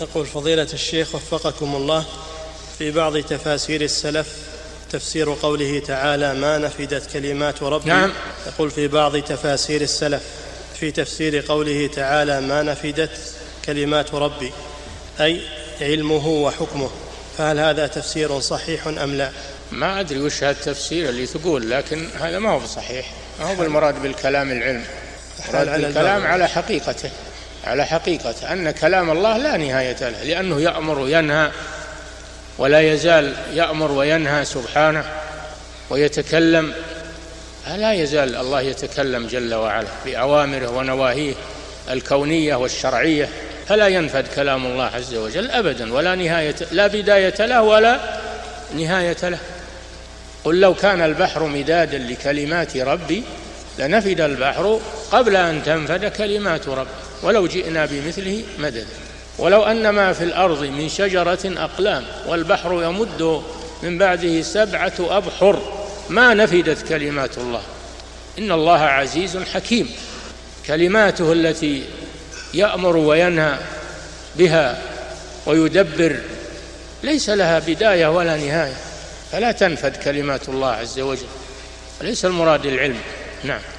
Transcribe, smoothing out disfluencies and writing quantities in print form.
يقول فضيلة الشيخ وفقكم الله، في بعض تفاسير السلف تفسير قوله تعالى ما نفدت كلمات ربي. نعم. يقول في بعض تفاسير السلف في تفسير قوله تعالى ما نفدت كلمات ربي، أي علمه وحكمه، فهل هذا تفسير صحيح أم لا؟ ما أدري وش هالتفسير اللي تقول، لكن هذا ما هو صحيح، ما هو المراد بالكلام العلم، المراد بالكلام على حقيقته، على حقيقة أن كلام الله لا نهاية له، لأنه يأمر وينهى ولا يزال يأمر وينهى سبحانه ويتكلم، لا يزال الله يتكلم جل وعلا بأوامره ونواهيه الكونية والشرعية، فلا ينفد كلام الله عز وجل أبدا، ولا نهاية، لا بداية له ولا نهاية له. قل لو كان البحر مدادا لكلمات ربي لنفد البحر قبل أن تنفد كلمات ربي ولو جئنا بمثله مددا، ولو أن ما في الأرض من شجرة أقلام والبحر يمد من بعده 7 أبحر ما نفدت كلمات الله إن الله عزيز حكيم. كلماته التي يأمر وينهى بها ويدبر ليس لها بداية ولا نهاية، فلا تنفد كلمات الله عز وجل، وليس المراد العلم. نعم.